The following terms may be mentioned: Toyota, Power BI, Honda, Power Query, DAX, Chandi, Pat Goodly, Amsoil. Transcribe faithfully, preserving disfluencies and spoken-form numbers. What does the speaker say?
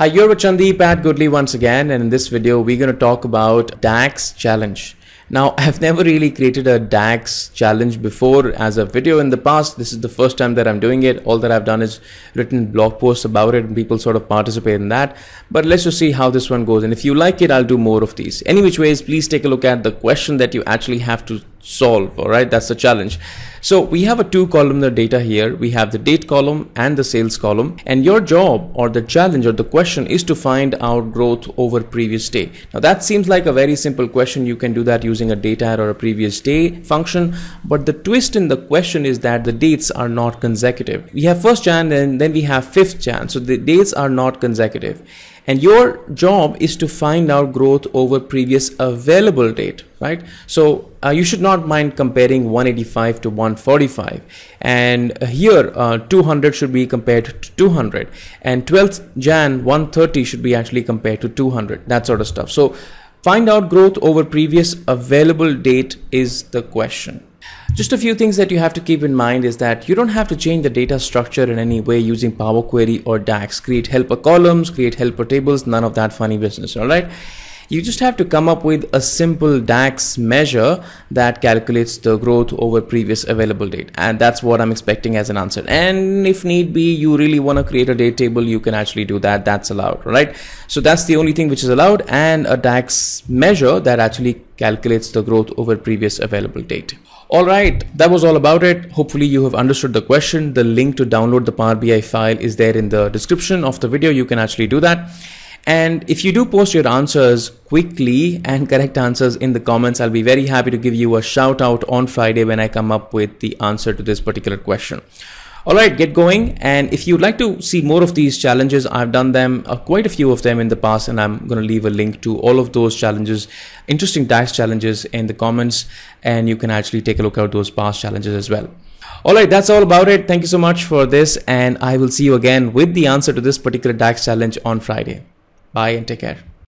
Hi, you're with Chandi, Pat Goodly once again, and in this video we're going to talk about DAX challenge. Now, I've never really created a DAX challenge before as a video in the past. This is the first time that I'm doing it. All that I've done is written blog posts about it and people sort of participate in that. But let's just see how this one goes, and if you like it, I'll do more of these. Any which ways, please take a look at the question that you actually have to solve. All right, that's the challenge. So we have a two columnar data here. We have the date column and the sales column, and your job or the challenge or the question is to find out growth over previous day. Now that seems like a very simple question. You can do that using a data or a previous day function, but the twist in the question is that the dates are not consecutive. We have first Jan and then we have fifth Jan, so the dates are not consecutive. And your job is to find out growth over previous available date, right? So uh, you should not mind comparing one eighty-five to one forty-five. And here uh, two hundred should be compared to two hundred. And twelfth Jan one thirty should be actually compared to two hundred, that sort of stuff. So find out growth over previous available date is the question. Just a few things that you have to keep in mind is that you don't have to change the data structure in any way using Power Query or DAX. Create helper columns, create helper tables, none of that funny business, all right? You just have to come up with a simple DAX measure that calculates the growth over previous available date, and that's what I'm expecting as an answer. And if need be, you really want to create a date table, you can actually do that. That's allowed, right? So that's the only thing which is allowed, and a DAX measure that actually calculates the growth over previous available date. All right, that was all about it. Hopefully you have understood the question. The link to download the Power B I file is there in the description of the video. You can actually do that. And if you do post your answers quickly and correct answers in the comments, I'll be very happy to give you a shout out on Friday when I come up with the answer to this particular question. All right, get going. And if you'd like to see more of these challenges, I've done them, uh, quite a few of them in the past, and I'm going to leave a link to all of those challenges, interesting DAX challenges in the comments, and you can actually take a look at those past challenges as well. All right, that's all about it. Thank you so much for this, and I will see you again with the answer to this particular DAX challenge on Friday. Bye and take care.